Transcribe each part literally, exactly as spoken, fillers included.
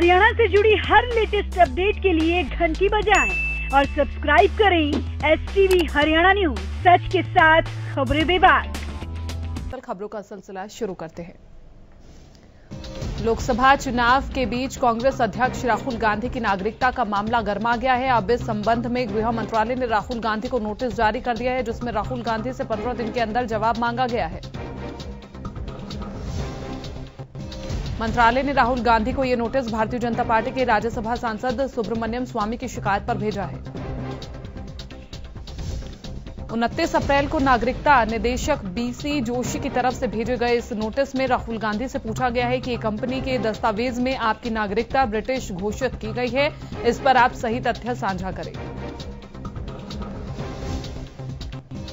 हरियाणा से जुड़ी हर latest update के लिए घंटी बजाएं और सब्सक्राइब करें S T V Haryana news, सच के साथ खबरें बेबाक। पर खबरों का सिलसिला शुरू करते हैं। लोकसभा चुनाव के बीच कांग्रेस अध्यक्ष राहुल गांधी की नागरिकता का मामला गर्मा गया है। अब इस संबंध में गृह मंत्रालय ने राहुल गांधी को नोटिस जारी कर दिया है, जिसमें राहुल गांधी से पंद्रह दिन के अंदर जवाब मांगा गया है। मंत्रालय ने राहुल गांधी को यह नोटिस भारतीय जनता पार्टी के राज्यसभा सांसद सुब्रमण्यम स्वामी की शिकायत पर भेजा है। उनतीस अप्रैल को नागरिकता निदेशक बी सी जोशी की तरफ से भेजे गए इस नोटिस में राहुल गांधी से पूछा गया है कि कंपनी के दस्तावेज में आपकी नागरिकता ब्रिटिश घोषित की गई है, इस पर आप सही तथ्य साझा करें।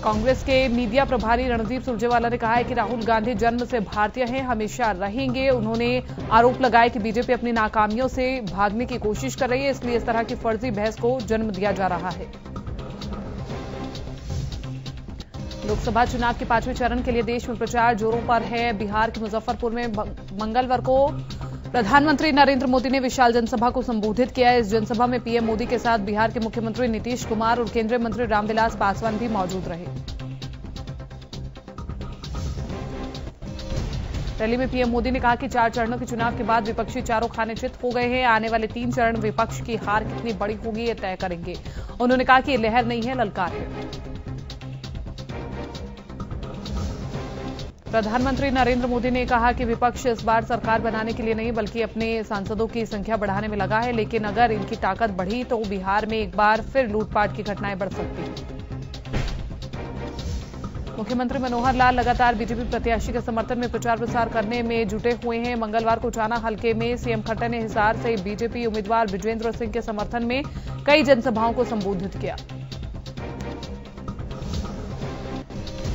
कांग्रेस के मीडिया प्रभारी रणदीप सुरजेवाला ने कहा है कि राहुल गांधी जन्म से भारतीय हैं, हमेशा रहेंगे। उन्होंने आरोप लगाया कि बीजेपी अपनी नाकामियों से भागने की कोशिश कर रही है, इसलिए इस तरह की फर्जी बहस को जन्म दिया जा रहा है। लोकसभा चुनाव के पांचवें चरण के लिए देश में प्रचार जोरों पर है। बिहार के मुजफ्फरपुर में मंगलवार को प्रधानमंत्री नरेंद्र मोदी ने विशाल जनसभा को संबोधित किया। इस जनसभा में पीएम मोदी के साथ बिहार के मुख्यमंत्री नीतीश कुमार और केंद्रीय मंत्री रामविलास पासवान भी मौजूद रहे। रैली में पीएम मोदी ने कहा कि चार चरणों के चुनाव के बाद विपक्षी चारों खाने चित हो गए हैं। आने वाले तीन चरण विपक्ष की हार कितनी बड़ी होगी ये तय करेंगे। उन्होंने कहा कि ये लहर नहीं है, ललकार है। प्रधानमंत्री नरेंद्र मोदी ने कहा कि विपक्ष इस बार सरकार बनाने के लिए नहीं बल्कि अपने सांसदों की संख्या बढ़ाने में लगा है, लेकिन अगर इनकी ताकत बढ़ी तो बिहार में एक बार फिर लूटपाट की घटनाएं बढ़ सकती हैं। मुख्यमंत्री मनोहर लाल लगातार बीजेपी प्रत्याशी के समर्थन में प्रचार प्रसार करने में जुटे हुए हैं। मंगलवार को चाना हलके में सीएम खट्टर ने हिसार से बीजेपी उम्मीदवार बृजेंद्र सिंह के समर्थन में कई जनसभाओं को संबोधित किया।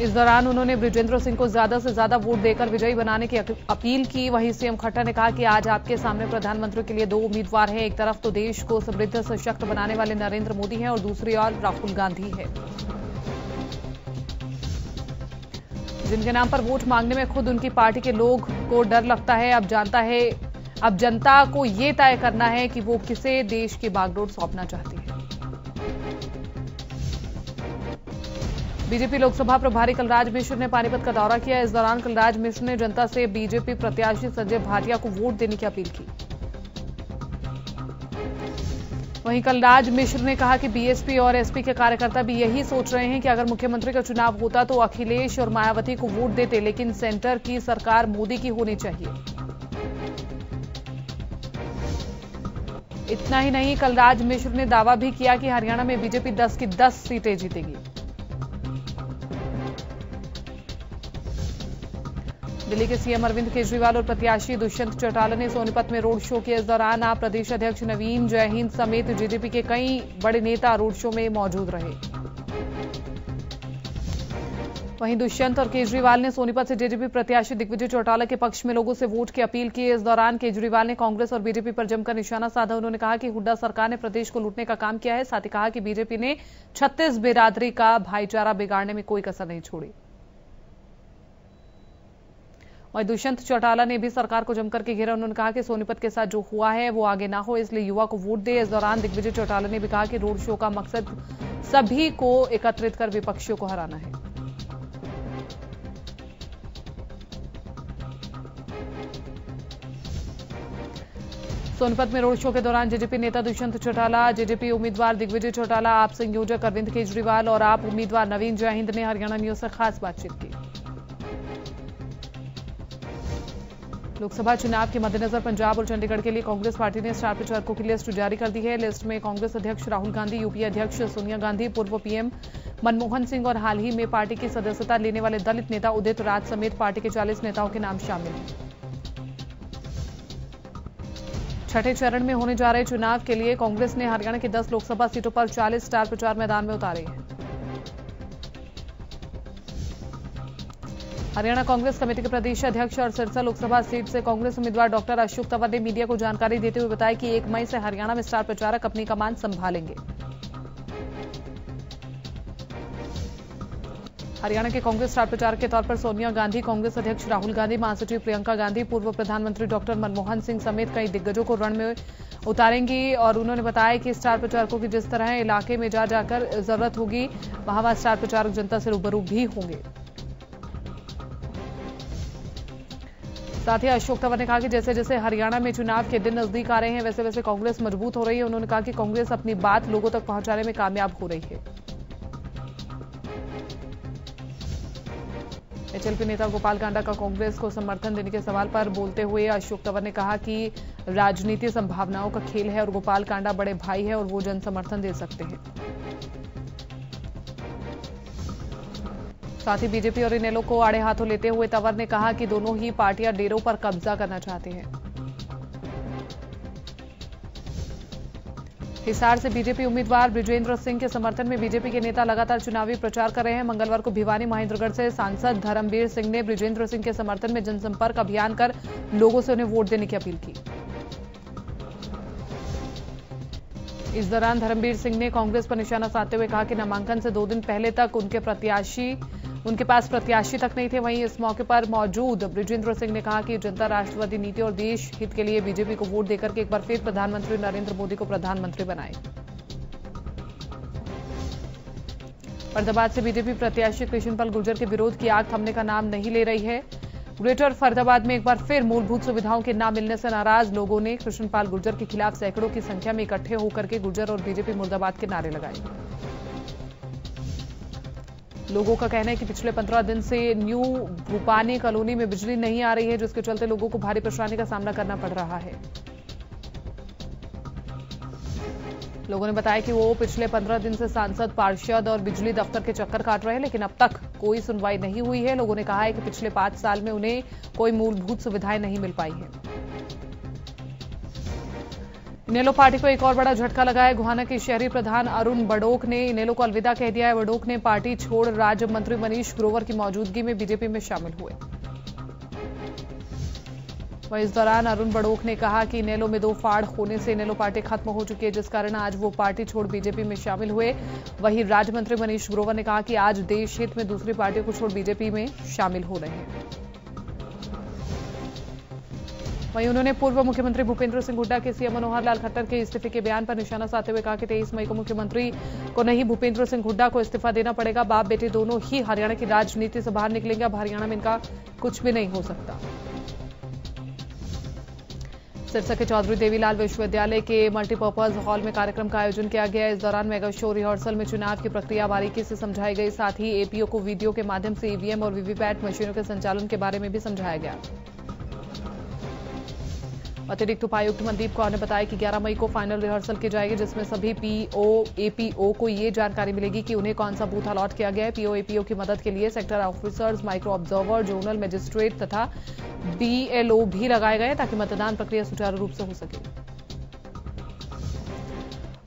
इस दौरान उन्होंने बृजेंद्र सिंह को ज्यादा से ज्यादा वोट देकर विजयी बनाने की अपील की। वहीं सीएम खट्टर ने कहा कि आज आपके सामने प्रधानमंत्री के लिए दो उम्मीदवार हैं, एक तरफ तो देश को समृद्ध सशक्त बनाने वाले नरेंद्र मोदी हैं और दूसरी ओर राहुल गांधी हैं, जिनके नाम पर वोट मांगने में खुद उनकी पार्टी के लोग को डर लगता है। अब जानता है अब जनता को ये तय करना है कि वो किसे देश की बागडोर सौंपना चाहती है। बीजेपी लोकसभा प्रभारी कलराज मिश्र ने पानीपत का दौरा किया। इस दौरान कलराज मिश्र ने जनता से बीजेपी प्रत्याशी संजय भाटिया को वोट देने की अपील की। वहीं कलराज मिश्र ने कहा कि बी एस पी और एस पी के कार्यकर्ता भी यही सोच रहे हैं कि अगर मुख्यमंत्री का चुनाव होता तो अखिलेश और मायावती को वोट देते, लेकिन सेंटर की सरकार मोदी की होनी चाहिए। इतना ही नहीं, कलराज मिश्र ने दावा भी किया कि हरियाणा में बीजेपी दस की दस सीटें जीतेगी। दिल्ली के सीएम अरविंद केजरीवाल और प्रत्याशी दुष्यंत चौटाला ने सोनीपत में रोड शो किया। इस दौरान आप प्रदेश अध्यक्ष नवीन जय हिंद समेत जे जे पी के कई बड़े नेता रोड शो में मौजूद रहे। वहीं दुष्यंत और केजरीवाल ने सोनीपत से जे जे पी प्रत्याशी दिग्विजय चौटाला के पक्ष में लोगों से वोट की अपील की। इस दौरान केजरीवाल ने कांग्रेस और बीजेपी पर जमकर निशाना साधा। उन्होंने कहा कि हुड्डा सरकार ने प्रदेश को लूटने का काम किया है। साथ ही कहा कि बीजेपी ने छत्तीस बिरादरी का भाईचारा बिगाड़ने में कोई कसर नहीं छोड़ी। वहीं दुष्यंत चौटाला ने भी सरकार को जमकर के घेरा। उन्होंने कहा कि सोनीपत के साथ जो हुआ है वो आगे ना हो, इसलिए युवा को वोट दे। इस दौरान दिग्विजय चौटाला ने भी कहा कि रोड शो का मकसद सभी को एकत्रित कर विपक्षियों को हराना है। सोनीपत में रोड शो के दौरान जे जे पी नेता Dushyant Chautala, J J P उम्मीदवार दिग्विजय चौटाला, आप संयोजक अरविंद केजरीवाल और आप उम्मीदवार नवीन जय हिंद ने हरियाणा न्यूज से खास बातचीत की। लोकसभा चुनाव के मद्देनजर पंजाब और चंडीगढ़ के लिए कांग्रेस पार्टी ने स्टार प्रचारकों की लिस्ट जारी कर दी है। लिस्ट में कांग्रेस अध्यक्ष राहुल गांधी, यूपीए अध्यक्ष सोनिया गांधी, पूर्व पीएम मनमोहन सिंह और हाल ही में पार्टी की सदस्यता लेने वाले दलित नेता उदित राज समेत पार्टी के चालीस नेताओं के नाम शामिल हैं। छठे चरण में होने जा रहे चुनाव के लिए कांग्रेस ने हरियाणा की दस लोकसभा सीटों पर चालीस स्टार प्रचार मैदान में उतारे हैं। हरियाणा कांग्रेस कमेटी के प्रदेश अध्यक्ष और सिरसा लोकसभा सीट से कांग्रेस उम्मीदवार डॉक्टर अशोक तंवर ने मीडिया को जानकारी देते हुए बताया कि एक मई से हरियाणा में स्टार प्रचारक अपनी कमान संभालेंगे। हरियाणा के कांग्रेस स्टार प्रचारक के तौर पर सोनिया गांधी, कांग्रेस अध्यक्ष राहुल गांधी, महासचिव प्रियंका गांधी, पूर्व प्रधानमंत्री डॉक्टर मनमोहन सिंह समेत कई दिग्गजों को रण में उतारेंगी। और उन्होंने बताया कि स्टार प्रचारकों की जिस तरह इलाके में जा जाकर जरूरत होगी वहां वहां स्टार प्रचारक जनता से रूबरू भी होंगे। साथ ही अशोक तंवर ने कहा कि जैसे जैसे हरियाणा में चुनाव के दिन नजदीक आ रहे हैं वैसे वैसे कांग्रेस मजबूत हो रही है। उन्होंने कहा कि कांग्रेस अपनी बात लोगों तक पहुंचाने में कामयाब हो रही है। एचएलपी नेता गोपाल कांडा का कांग्रेस को समर्थन देने के सवाल पर बोलते हुए अशोक तंवर ने कहा कि राजनीति संभावनाओं का खेल है और गोपाल कांडा बड़े भाई है और वो जन समर्थन दे सकते हैं। साथ ही बीजेपी और इनेलो को आड़े हाथों लेते हुए तंवर ने कहा कि दोनों ही पार्टियां डेरों पर कब्जा करना चाहती हैं। हिसार से बीजेपी उम्मीदवार बृजेंद्र सिंह के समर्थन में बीजेपी के नेता लगातार चुनावी प्रचार कर रहे हैं। मंगलवार को भिवानी महेंद्रगढ़ से सांसद धर्मवीर सिंह ने बृजेंद्र सिंह के समर्थन में जनसंपर्क अभियान कर लोगों से उन्हें वोट देने की अपील की। इस दौरान धर्मवीर सिंह ने कांग्रेस पर निशाना साधते हुए कहा कि नामांकन से दो दिन पहले तक उनके प्रत्याशी उनके पास प्रत्याशी तक नहीं थे। वहीं इस मौके पर मौजूद बृजेंद्र सिंह ने कहा कि जनता राष्ट्रवादी नीति और देश हित के लिए बीजेपी को वोट देकर के एक बार फिर प्रधानमंत्री नरेंद्र मोदी को प्रधानमंत्री बनाए। फरीदाबाद से बीजेपी प्रत्याशी कृष्णपाल गुर्जर के विरोध की आग थमने का नाम नहीं ले रही है। ग्रेटर फरीदाबाद में एक बार फिर मूलभूत सुविधाओं के न मिलने से नाराज लोगों ने कृष्णपाल गुर्जर के खिलाफ सैकड़ों की संख्या में इकट्ठे होकर के गुर्जर और बीजेपी मुर्दाबाद के नारे लगाए। लोगों का कहना है कि पिछले पंद्रह दिन से न्यू भूपानी कॉलोनी में बिजली नहीं आ रही है, जिसके चलते लोगों को भारी परेशानी का सामना करना पड़ रहा है। लोगों ने बताया कि वो पिछले पंद्रह दिन से सांसद, पार्षद और बिजली दफ्तर के चक्कर काट रहे हैं, लेकिन अब तक कोई सुनवाई नहीं हुई है। लोगों ने कहा है कि पिछले पांच साल में उन्हें कोई मूलभूत सुविधाएं नहीं मिल पाई हैं। इनेलो पार्टी को एक और बड़ा झटका लगा है। गोहाना के शहरी प्रधान अरुण बडोख ने इनेलो को अलविदा कह दिया है। बडोख ने पार्टी छोड़ राज्य मंत्री मनीष ग्रोवर की मौजूदगी में बीजेपी में शामिल हुए। वहीं इस दौरान अरुण बडोख ने कहा कि इनेलो में दो फाड़ होने से इनेलो पार्टी खत्म हो चुकी है, जिस कारण आज वो पार्टी छोड़ बीजेपी में शामिल हुए। वहीं राज्य मंत्री मनीष ग्रोवर ने कहा कि आज देश हित में दूसरी पार्टियों को छोड़ बीजेपी में शामिल हो रहे हैं। वहीं उन्होंने पूर्व मुख्यमंत्री भूपेंद्र सिंह हुड्डा के सीएम मनोहर लाल खट्टर के इस्तीफे के बयान पर निशाना साधते हुए कहा कि तेईस मई को मुख्यमंत्री को नहीं भूपेंद्र सिंह हुड्डा को इस्तीफा देना पड़ेगा। बाप बेटे दोनों ही हरियाणा की राजनीति से बाहर निकलेंगे। अब हरियाणा में इनका कुछ भी नहीं हो सकता। सिरसा के चौधरी देवीलाल विश्वविद्यालय के मल्टीपर्पज हॉल में कार्यक्रम का आयोजन किया गया। इस दौरान मेगा शो रिहर्सल में चुनाव की प्रक्रिया बारीकी से समझाई गई। साथ ही एपीओ को वीडियो के माध्यम से ईवीएम और वीवीपैट मशीनों के संचालन के बारे में भी समझाया गया। अतिरिक्त उपायुक्त मनदीप कौर ने बताया कि ग्यारह मई को फाइनल रिहर्सल की जाएगी, जिसमें सभी पीओ एपीओ को ये जानकारी मिलेगी कि उन्हें कौन सा बूथ अलॉट किया गया है। पीओ एपीओ की मदद के लिए sector officers, micro observer, zonal magistrate तथा बीएलओ भी लगाए गए ताकि मतदान प्रक्रिया सुचारू रूप से हो सके।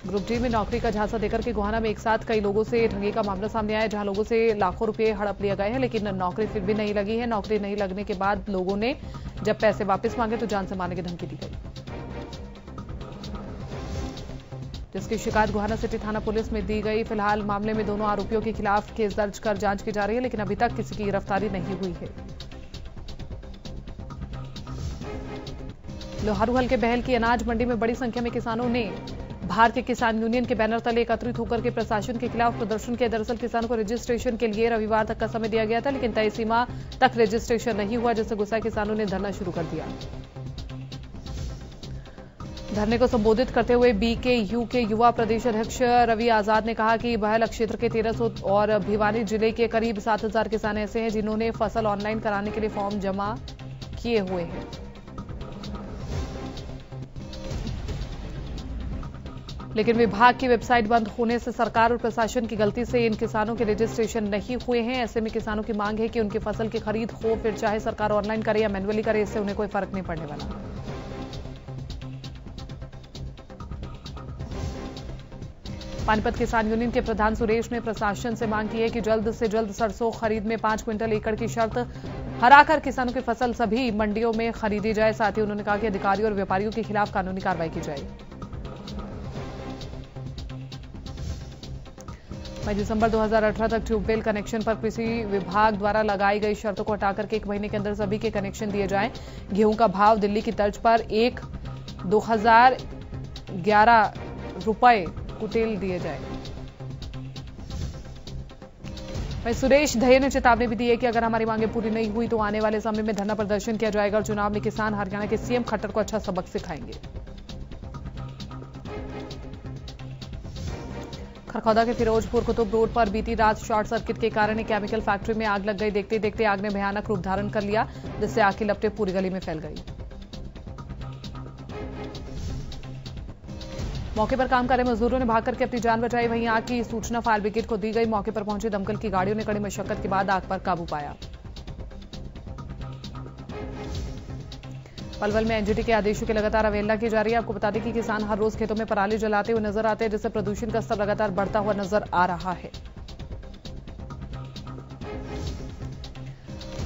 ग्रुप डी में नौकरी का झांसा देकर के गोहाना में एक साथ कई लोगों से ठगी का मामला सामने आया, जहां लोगों से लाखों रुपए हड़प लिए गए हैं, लेकिन नौकरी फिर भी नहीं लगी है। नौकरी नहीं लगने के बाद लोगों ने जब पैसे वापस मांगे तो जान से मारने की धमकी दी गई, जिसकी शिकायत गोहाना सिटी थाना पुलिस में दी गई। फिलहाल मामले में दोनों आरोपियों के खिलाफ केस दर्ज कर जांच की जा रही है, लेकिन अभी तक किसी की गिरफ्तारी नहीं हुई है। लोहारू हल्के बहल की अनाज मंडी में बड़ी संख्या में किसानों ने भारतीय किसान यूनियन के बैनर तले एकत्रित होकर के प्रशासन के खिलाफ प्रदर्शन किया। दरअसल किसानों को रजिस्ट्रेशन के लिए रविवार तक का समय दिया गया था, लेकिन तय सीमा तक रजिस्ट्रेशन नहीं हुआ, जिससे गुस्सा किसानों ने धरना शुरू कर दिया। धरने को संबोधित करते हुए बीकेयू के युवा प्रदेश अध्यक्ष रवि आजाद ने कहा कि बहल क्षेत्र के तेरह सौ और भिवानी जिले के करीब सात हजार किसान ऐसे हैं जिन्होंने फसल ऑनलाइन कराने के लिए फॉर्म जमा किए हुए हैं। लेकिन विभाग की वेबसाइट बंद होने से सरकार और प्रशासन की गलती से इन किसानों के रजिस्ट्रेशन नहीं हुए हैं। ऐसे में किसानों की मांग है कि उनकी फसल की खरीद हो, फिर चाहे सरकार ऑनलाइन करे या मैन्युअली करे, इससे उन्हें कोई फर्क नहीं पड़ने वाला। पानीपत किसान यूनियन के प्रधान सुरेश ने प्रशासन से मांग की है कि जल्द से जल्द सरसों खरीद में पांच क्विंटल एकड़ की शर्त हराकर किसानों की फसल सभी मंडियों में खरीदी जाए। साथ ही उन्होंने कहा कि अधिकारियों और व्यापारियों के खिलाफ कानूनी कार्रवाई की जाए। मई दिसंबर दो हज़ार अठारह तक ट्यूबवेल कनेक्शन पर कृषि विभाग द्वारा लगाई गई शर्तों को हटाकर के एक महीने के अंदर सभी के कनेक्शन दिए जाएं। गेहूं का भाव दिल्ली की तर्ज पर एक दो हजार ग्यारह रुपये कुटेल दिए जाए। सुरेश धैर्य ने चेतावनी भी दी है कि अगर हमारी मांगें पूरी नहीं हुई तो आने वाले समय में धरना प्रदर्शन किया जाएगा और चुनाव में किसान हरियाणा के सीएम खट्टर को अच्छा सबक सिखाएंगे। खरखौदा के फिरोजपुर कुतुब रोड पर बीती रात शॉर्ट सर्किट के कारण एक केमिकल फैक्ट्री में आग लग गई। देखते देखते आग ने भयानक रूप धारण कर लिया, जिससे आग की लपटें पूरी गली में फैल गई। मौके पर काम कर रहे मजदूरों ने भाग करके अपनी जान बचाई। वहीं आग की सूचना फायर ब्रिगेड को दी गई। मौके पर पहुंची दमकल की गाड़ियों ने कड़ी मशक्कत के बाद आग पर काबू पाया। पलवल में एनजीटी के आदेशों की लगातार अवहेलना की जा रही है। आपको बता दें कि किसान हर रोज खेतों में पराली जलाते हुए नजर आते हैं, जिससे प्रदूषण का स्तर लगातार बढ़ता हुआ नजर आ रहा है।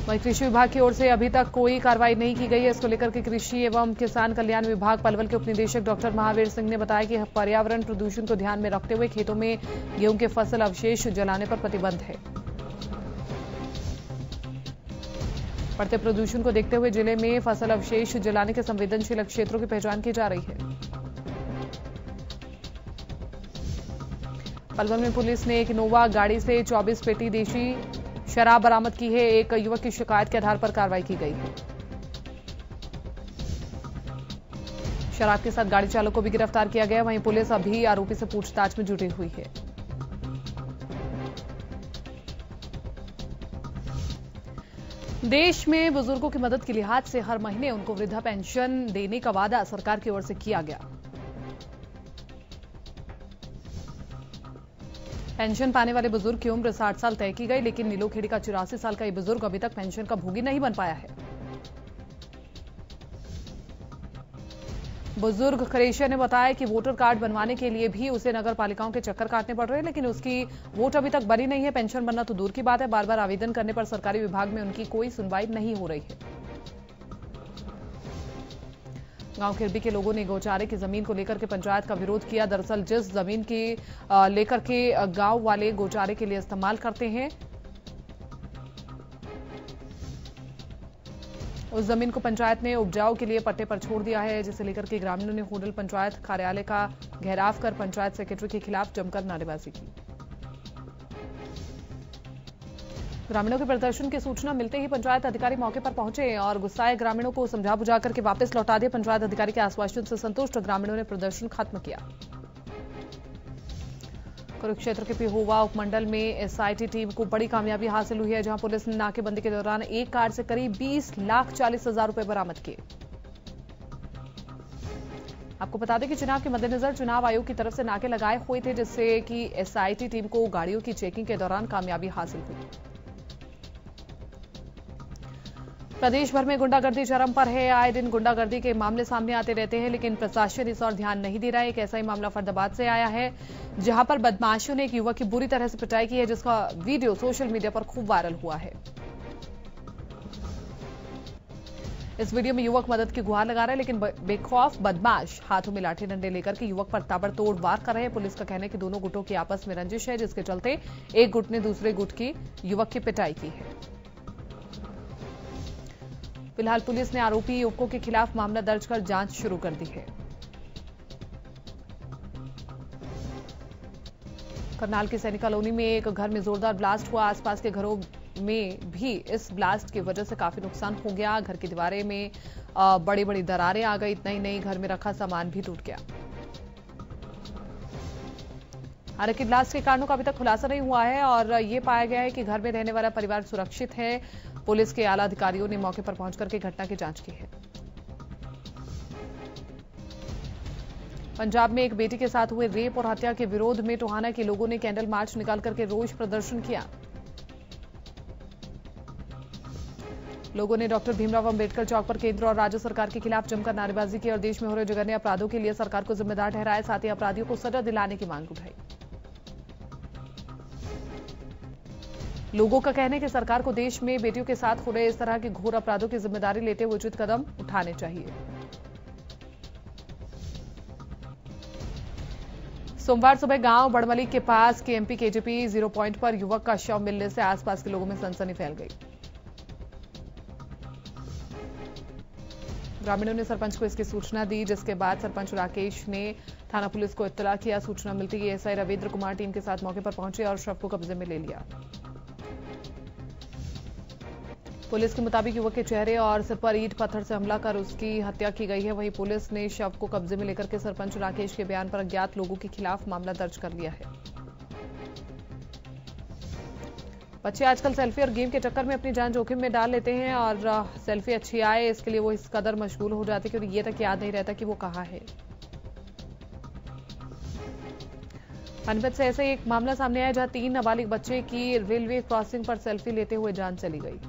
वहीं कृषि विभाग की ओर से अभी तक कोई कार्रवाई नहीं की गई है। इसको लेकर के कृषि एवं किसान कल्याण विभाग पलवल के उपनिदेशक डॉक्टर महावीर सिंह ने बताया कि पर्यावरण प्रदूषण को ध्यान में रखते हुए खेतों में गेहूं के फसल अवशेष जलाने पर प्रतिबंध है। बढ़ते प्रदूषण को देखते हुए जिले में फसल अवशेष जलाने के संवेदनशील क्षेत्रों की पहचान की जा रही है। पलवल में पुलिस ने एक इनोवा गाड़ी से चौबीस पेटी देशी शराब बरामद की है। एक युवक की शिकायत के आधार पर कार्रवाई की गई है। शराब के साथ गाड़ी चालक को भी गिरफ्तार किया गया। वहीं पुलिस अभी आरोपी से पूछताछ में जुटी हुई है। देश में बुजुर्गों की मदद के लिहाज से हर महीने उनको वृद्धा पेंशन देने का वादा सरकार की ओर से किया गया। पेंशन पाने वाले बुजुर्ग की उम्र साठ साल तय की गई, लेकिन नीलोखेड़ी का चौरासी साल का ये बुजुर्ग अभी तक पेंशन का भोगी नहीं बन पाया है। बुजुर्ग खरेशिया ने बताया कि वोटर कार्ड बनवाने के लिए भी उसे नगर पालिकाओं के चक्कर काटने पड़ रहे हैं, लेकिन उसकी वोट अभी तक बनी नहीं है। पेंशन बनना तो दूर की बात है, बार बार आवेदन करने पर सरकारी विभाग में उनकी कोई सुनवाई नहीं हो रही है। गांव खिरबी के लोगों ने गौचारे की जमीन को लेकर के पंचायत का विरोध किया। दरअसल जिस जमीन की लेकर के गांव वाले गौचारे के लिए इस्तेमाल करते हैं, उस जमीन को पंचायत ने उपजाऊ के लिए पट्टे पर छोड़ दिया है, जिसे लेकर के ग्रामीणों ने होडल पंचायत कार्यालय का घेराव कर पंचायत सेक्रेटरी के खिलाफ जमकर नारेबाजी की। ग्रामीणों के प्रदर्शन की सूचना मिलते ही पंचायत अधिकारी मौके पर पहुंचे और गुस्साए ग्रामीणों को समझा बुझा करके वापस लौटा दिया। पंचायत अधिकारी के आश्वासन से संतुष्ट ग्रामीणों ने प्रदर्शन खत्म किया। कुरुक्षेत्र के पिहोवा उपमंडल में एसआईटी टीम को बड़ी कामयाबी हासिल हुई है, जहां पुलिस ने नाकेबंदी के दौरान एक कार से करीब बीस लाख चालीस हजार रुपए बरामद किए। आपको बता दें कि चुनाव के मद्देनजर चुनाव आयोग की तरफ से नाके लगाए हुए थे, जिससे कि एसआईटी टीम को गाड़ियों की चेकिंग के दौरान कामयाबी हासिल हुई। प्रदेश भर में गुंडागर्दी चरम पर है। आए दिन गुंडागर्दी के मामले सामने आते रहते हैं, लेकिन प्रशासन इस ओर ध्यान नहीं दे रहा है। एक ऐसा ही मामला फरीदाबाद से आया है, जहां पर बदमाशों ने एक युवक की बुरी तरह से पिटाई की है, जिसका वीडियो सोशल मीडिया पर खूब वायरल हुआ है। इस वीडियो में युवक मदद की गुहार लगा रहा है, लेकिन बेखौफ बदमाश हाथों में लाठी डंडे लेकर के युवक पर ताबड़तोड़ वार कर रहे हैं। पुलिस का कहना है कि दोनों गुटों की आपस में रंजिश है, जिसके चलते एक गुट ने दूसरे गुट की युवक की पिटाई की है। फिलहाल पुलिस ने आरोपी युवकों के खिलाफ मामला दर्ज कर जांच शुरू कर दी है। करनाल के सैनिक कॉलोनी में एक घर में जोरदार ब्लास्ट हुआ। आसपास के घरों में भी इस ब्लास्ट की वजह से काफी नुकसान हो गया। घर की दीवारें में बड़ी बड़ी दरारें आ गई। इतना ही नहीं, घर में रखा सामान भी टूट गया। हालांकि ब्लास्ट के कारणों का अभी तक खुलासा नहीं हुआ है और ये पाया गया है कि घर में रहने वाला परिवार सुरक्षित है। पुलिस के आला अधिकारियों ने मौके पर पहुंचकर के घटना की जांच की है। पंजाब में एक बेटी के साथ हुए रेप और हत्या के विरोध में टोहाना के लोगों ने कैंडल मार्च निकाल करके रोष प्रदर्शन किया। लोगों ने डॉक्टर भीमराव अंबेडकर चौक पर केंद्र और राज्य सरकार के खिलाफ जमकर नारेबाजी की और देश में हो रहे जघन्य अपराधों के लिए सरकार को जिम्मेदार ठहराया, साथ ही अपराधियों को सजा दिलाने की मांग उठाई। लोगों का कहना है कि सरकार को देश में बेटियों के साथ हो रहे इस तरह के घोर अपराधों की जिम्मेदारी लेते हुए उचित कदम उठाने चाहिए। सोमवार सुबह गांव बड़मली के पास केएमपी केजीपी जीरो पॉइंट पर युवक का शव मिलने से आसपास के लोगों में सनसनी फैल गई। ग्रामीणों ने सरपंच को इसकी सूचना दी, जिसके बाद सरपंच राकेश ने थाना पुलिस को इत्तला किया। सूचना मिलते ही एसआई रविंद्र कुमार टीम के साथ मौके पर पहुंचे और शव को कब्जे में ले लिया। पुलिस के मुताबिक युवक के चेहरे और सिर पर ईंट पत्थर से हमला कर उसकी हत्या की गई है। वहीं पुलिस ने शव को कब्जे में लेकर के सरपंच राकेश के बयान पर अज्ञात लोगों के खिलाफ मामला दर्ज कर लिया है। बच्चे आजकल सेल्फी और गेम के चक्कर में अपनी जान जोखिम में डाल लेते हैं और सेल्फी अच्छी आए इसके लिए वो इस कदर मशगूल हो जाते हैं कि ये तक याद नहीं रहता कि वो कहाँ है। अनबन से ऐसे एक मामला सामने आया जहां तीन नाबालिग बच्चे की रेलवे क्रॉसिंग पर सेल्फी लेते हुए जान चली गई।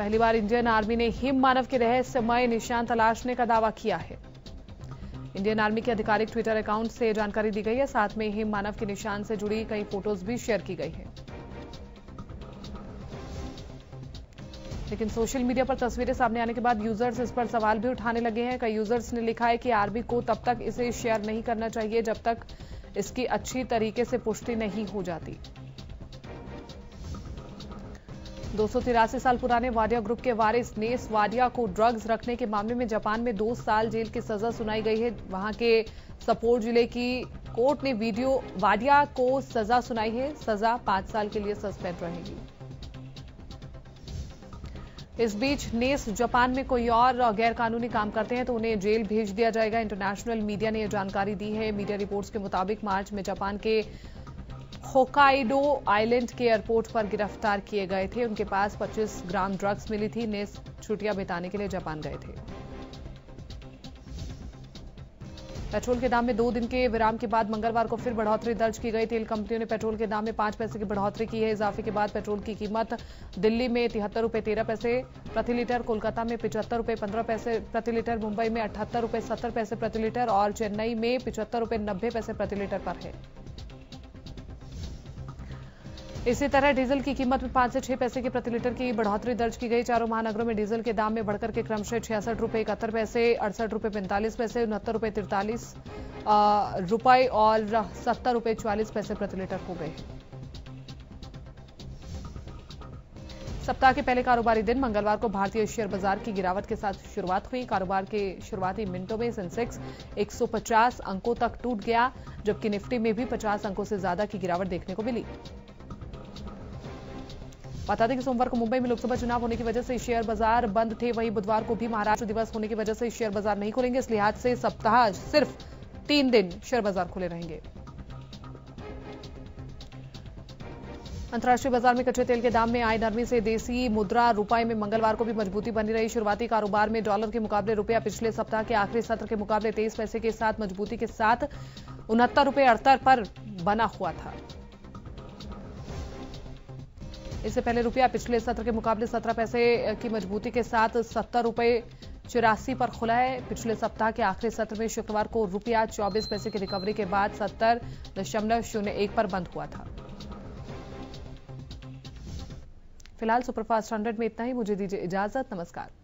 पहली बार इंडियन आर्मी ने हिम मानव के रहस्यमय निशान तलाशने का दावा किया है। इंडियन आर्मी के आधिकारिक ट्विटर अकाउंट से जानकारी दी गई है। साथ में हिम मानव के निशान से जुड़ी कई फोटोज भी शेयर की गई हैं। लेकिन सोशल मीडिया पर तस्वीरें सामने आने के बाद यूजर्स इस पर सवाल भी उठाने लगे हैं। कई यूजर्स ने लिखा है कि आर्मी को तब तक इसे शेयर नहीं करना चाहिए जब तक इसकी अच्छी तरीके से पुष्टि नहीं हो जाती। दो सौ तिरासी साल पुराने वाडिया ग्रुप के वारिस नेस वाडिया को ड्रग्स रखने के मामले में जापान में दो साल जेल की सजा सुनाई गई है। वहां के सपोर्ट जिले की कोर्ट ने वीडियो वाडिया को सजा सुनाई है। सजा पांच साल के लिए सस्पेंड रहेगी। इस बीच नेस जापान में कोई और गैरकानूनी काम करते हैं तो उन्हें जेल भेज दिया जाएगा। इंटरनेशनल मीडिया ने यह जानकारी दी है। मीडिया रिपोर्ट्स के मुताबिक मार्च में जापान के होकाइडो आइलैंड के एयरपोर्ट पर गिरफ्तार किए गए थे। उनके पास पच्चीस ग्राम ड्रग्स मिली थी। नेस छुट्टियां बिताने के लिए जापान गए थे। पेट्रोल के दाम में दो दिन के विराम के बाद मंगलवार को फिर बढ़ोतरी दर्ज की गई। तेल कंपनियों ने पेट्रोल के दाम में पांच पैसे की बढ़ोतरी की है। इजाफे के बाद पेट्रोल की कीमत दिल्ली में तिहत्तर रुपये तेरह पैसे प्रति लीटर, कोलकाता में पिचहत्तर रुपये पंद्रह पैसे प्रति लीटर, मुंबई में अठहत्तर रुपये सत्तर पैसे प्रति लीटर और चेन्नई में पिचहत्तर रुपये नब्बे पैसे प्रति लीटर पर है। इसी तरह डीजल की कीमत में पांच से छह पैसे के प्रति लीटर की बढ़ोतरी दर्ज की गई। चारों महानगरों में डीजल के दाम में बढ़कर के क्रमशः छियासठ रुपये इकहत्तर पैसे, अड़सठ रुपये पैंतालीस पैसे, उनहत्तर रुपये तिरतालीस रुपये और सत्तर रुपये चालीस पैसे प्रति लीटर हो गए। सप्ताह के पहले कारोबारी दिन मंगलवार को भारतीय शेयर बाजार की गिरावट के साथ शुरुआत हुई। कारोबार के शुरुआती मिनटों में सेंसेक्स एक सौ पचास अंकों तक टूट गया, जबकि निफ्टी में भी पचास अंकों से ज्यादा की गिरावट देखने को मिली। बता दें कि सोमवार को मुंबई में लोकसभा चुनाव होने की वजह से शेयर बाजार बंद थे। वहीं बुधवार को भी महाराष्ट्र दिवस होने की वजह से शेयर बाजार नहीं खुलेंगे। इस लिहाज से सप्ताह सिर्फ तीन दिन शेयर बाजार खुले रहेंगे। अंतर्राष्ट्रीय बाजार में कच्चे तेल के दाम में आए नरमी से देसी मुद्रा रुपए में मंगलवार को भी मजबूती बनी रही। शुरुआती कारोबार में डॉलर के मुकाबले रुपया पिछले सप्ताह के आखिरी सत्र के मुकाबले तेईस पैसे के साथ मजबूती के साथ उनहत्तर रुपये अड़सठ पर बना हुआ था। इससे पहले रुपया पिछले सत्र के मुकाबले सत्रह पैसे की मजबूती के साथ सत्तर रुपये चौरासी पर खुला है। पिछले सप्ताह के आखिरी सत्र में शुक्रवार को रुपया चौबीस पैसे की रिकवरी के बाद सत्तर दशमलव शून्य एक पर बंद हुआ था। फिलहाल सुपरफास्ट हंड्रेड में इतना ही। मुझे दीजिए इजाजत। नमस्कार।